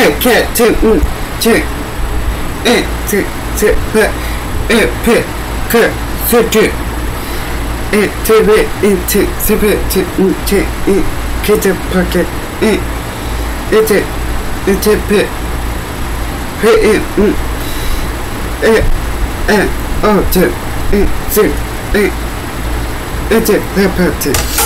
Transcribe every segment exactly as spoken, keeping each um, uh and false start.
can't, can't, take, ooh, take, eh, take, take, back, eh, pick, cut, sit, drip, eh, take, it, eh, take, take, take, ooh, take, eh, get the pocket, eh, eh, take, eh, take, pick, pick, eh, ooh, eh, eh, oh, take, eh, take, eh, eh, take, that part, take.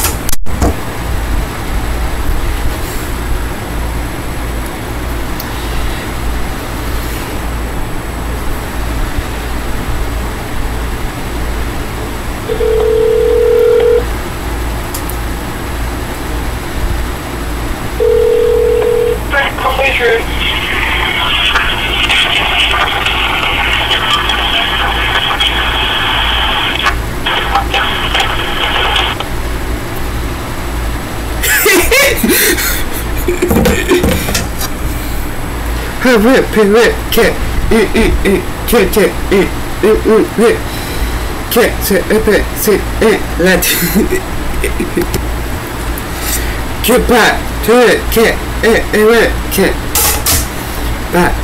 Rip, rip, cat, eat, eat, eat, cat, cat, eat, eat, eat, rip, cat, sit, rip, sit, eat, let, get back, to it, cat, eat, eat, cat, back.